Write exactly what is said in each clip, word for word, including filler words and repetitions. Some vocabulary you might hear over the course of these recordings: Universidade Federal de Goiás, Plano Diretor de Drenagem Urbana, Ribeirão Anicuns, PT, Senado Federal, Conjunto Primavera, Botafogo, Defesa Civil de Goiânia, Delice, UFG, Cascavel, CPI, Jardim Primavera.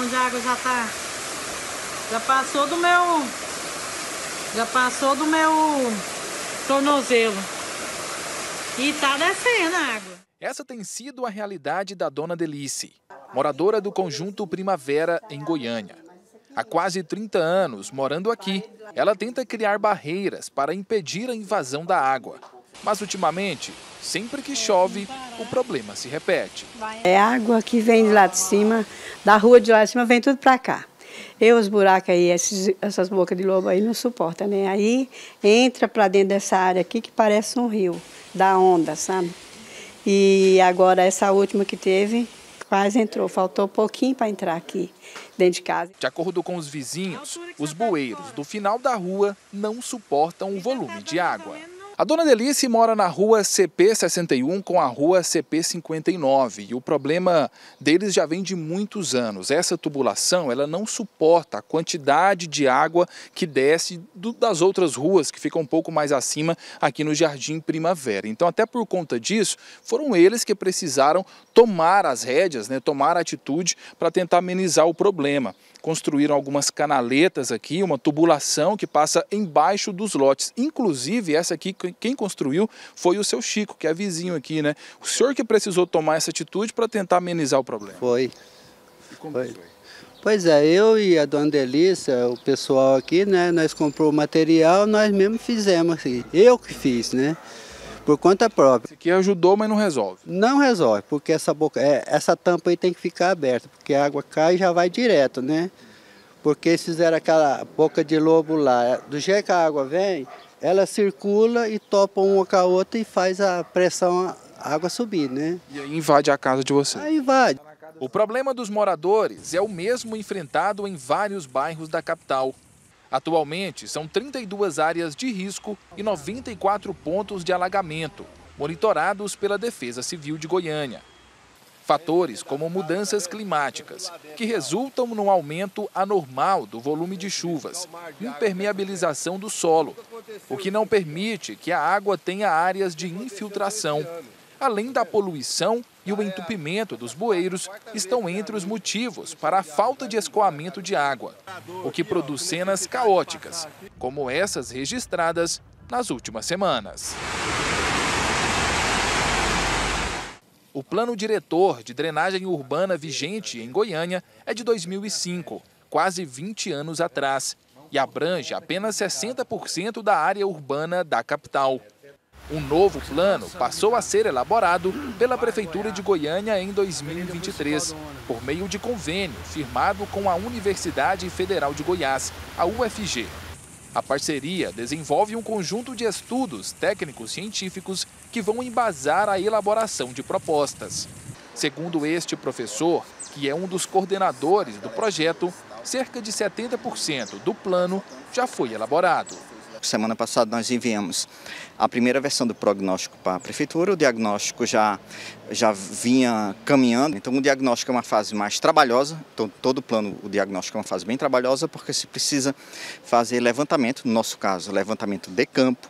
onde a água já tá, já passou do meu, já passou do meu tornozelo e tá descendo a água. Essa tem sido a realidade da dona Delice, moradora do Conjunto Primavera em Goiânia. Há quase trinta anos morando aqui, ela tenta criar barreiras para impedir a invasão da água. Mas ultimamente, sempre que chove, o problema se repete. É água que vem de lá de cima, da rua de lá de cima, vem tudo para cá. E os buracos aí, esses, essas bocas de lobo aí não suportam, né? Aí entra para dentro dessa área aqui que parece um rio, dá onda, sabe? E agora essa última que teve, quase entrou, faltou pouquinho para entrar aqui dentro de casa. De acordo com os vizinhos, os bueiros do final da rua não suportam o volume de água. A dona Delice mora na rua C P sessenta e um com a rua C P cinquenta e nove e o problema deles já vem de muitos anos. Essa tubulação ela não suporta a quantidade de água que desce do, das outras ruas que ficam um pouco mais acima aqui no Jardim Primavera. Então até por conta disso foram eles que precisaram tomar as rédeas, né, tomar a atitude para tentar amenizar o problema. Construíram algumas canaletas aqui, uma tubulação que passa embaixo dos lotes. Inclusive, essa aqui, quem construiu foi o seu Chico, que é vizinho aqui, né? O senhor que precisou tomar essa atitude para tentar amenizar o problema. Foi. E como foi? foi? Pois é, eu e a dona Delícia, o pessoal aqui, né? Nós compramos o material, nós mesmos fizemos aqui. Eu que fiz, né? Por conta própria. Isso aqui ajudou, mas não resolve. Não resolve, porque essa boca, é, essa tampa aí tem que ficar aberta, porque a água cai e já vai direto, né? Porque eles fizeram aquela boca de lobo lá. Do jeito que a água vem, ela circula e topa uma com a outra e faz a pressão, a água subir, né? E aí invade a casa de vocês. Aí invade. O problema dos moradores é o mesmo enfrentado em vários bairros da capital. Atualmente, são trinta e duas áreas de risco e noventa e quatro pontos de alagamento, monitorados pela Defesa Civil de Goiânia. Fatores como mudanças climáticas, que resultam num aumento anormal do volume de chuvas, impermeabilização do solo, o que não permite que a água tenha áreas de infiltração. Além da poluição e o entupimento dos bueiros, estão entre os motivos para a falta de escoamento de água, o que produz cenas caóticas, como essas registradas nas últimas semanas. O Plano Diretor de Drenagem Urbana vigente em Goiânia é de dois mil e cinco, quase vinte anos atrás, e abrange apenas sessenta por cento da área urbana da capital. Um novo plano passou a ser elaborado pela Prefeitura de Goiânia em dois mil e vinte e três, por meio de convênio firmado com a Universidade Federal de Goiás, a U F G. A parceria desenvolve um conjunto de estudos técnicos científicos que vão embasar a elaboração de propostas. Segundo este professor, que é um dos coordenadores do projeto, cerca de setenta por cento do plano já foi elaborado. Semana passada nós enviamos a primeira versão do prognóstico para a Prefeitura, o diagnóstico já, já vinha caminhando. Então o diagnóstico é uma fase mais trabalhosa, então, todo o plano, o diagnóstico é uma fase bem trabalhosa, porque se precisa fazer levantamento, no nosso caso, levantamento de campo,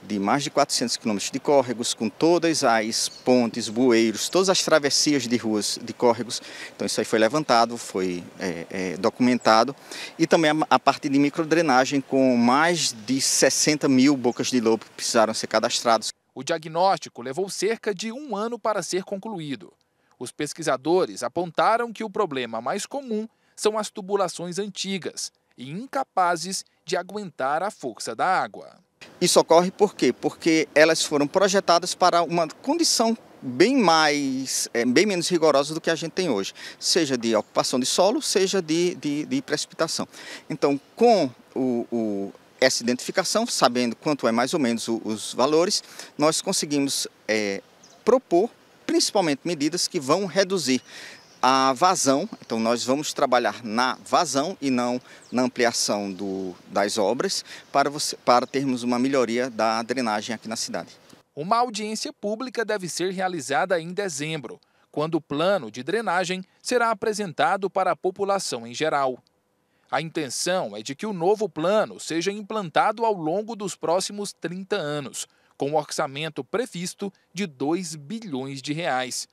de mais de quatrocentos quilômetros de córregos, com todas as pontes, bueiros, todas as travessias de ruas de córregos. Então isso aí foi levantado, foi é, é, documentado. E também a, a parte de microdrenagem, com mais de sessenta mil bocas de lobo que precisaram ser cadastradas. O diagnóstico levou cerca de um ano para ser concluído. Os pesquisadores apontaram que o problema mais comum são as tubulações antigas e incapazes de aguentar a força da água. Isso ocorre por quê? Porque elas foram projetadas para uma condição bem mais, bem menos rigorosa do que a gente tem hoje, seja de ocupação de solo, seja de, de, de precipitação. Então, com o, o, essa identificação, sabendo quanto é mais ou menos o, os valores, nós conseguimos é, propor principalmente medidas que vão reduzir a vazão. Então nós vamos trabalhar na vazão e não na ampliação do, das obras para, você, para termos uma melhoria da drenagem aqui na cidade. Uma audiência pública deve ser realizada em dezembro, quando o plano de drenagem será apresentado para a população em geral. A intenção é de que o novo plano seja implantado ao longo dos próximos trinta anos, com um orçamento previsto de dois bilhões de reais.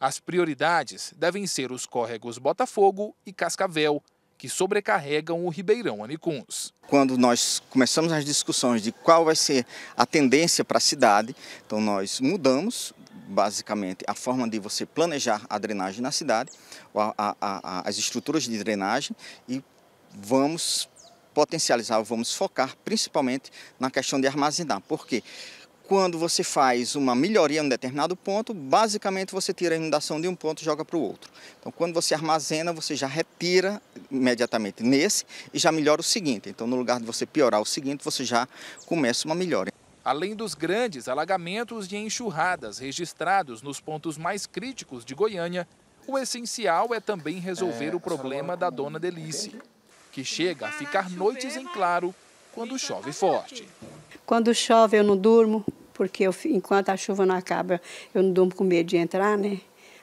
As prioridades devem ser os córregos Botafogo e Cascavel, que sobrecarregam o Ribeirão Anicuns. Quando nós começamos as discussões de qual vai ser a tendência para a cidade, então nós mudamos basicamente a forma de você planejar a drenagem na cidade, a, a, a, as estruturas de drenagem, e vamos potencializar, vamos focar principalmente na questão de armazenar. Por quê? Quando você faz uma melhoria em um determinado ponto, basicamente você tira a inundação de um ponto e joga para o outro. Então, quando você armazena, você já retira imediatamente nesse e já melhora o seguinte. Então, no lugar de você piorar o seguinte, você já começa uma melhora. Além dos grandes alagamentos e enxurradas registrados nos pontos mais críticos de Goiânia, o essencial é também resolver é, o problema da dona Delice, que chega a ficar noites em claro quando chove forte. Quando chove eu não durmo, porque eu, enquanto a chuva não acaba, eu não durmo com medo de entrar, né?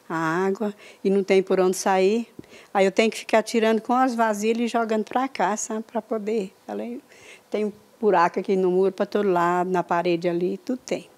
A água, e não tem por onde sair. Aí eu tenho que ficar tirando com as vasilhas e jogando para cá, sabe? Para poder. Tem buraco aqui no muro, para todo lado, na parede ali, tudo tem.